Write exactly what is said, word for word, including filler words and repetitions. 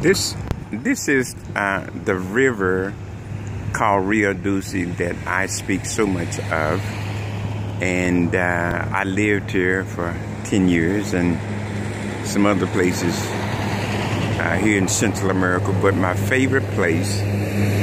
This this is uh, the river called Rio Dulce that I speak so much of, and uh, I lived here for ten years and some other places uh, here in Central America, but my favorite place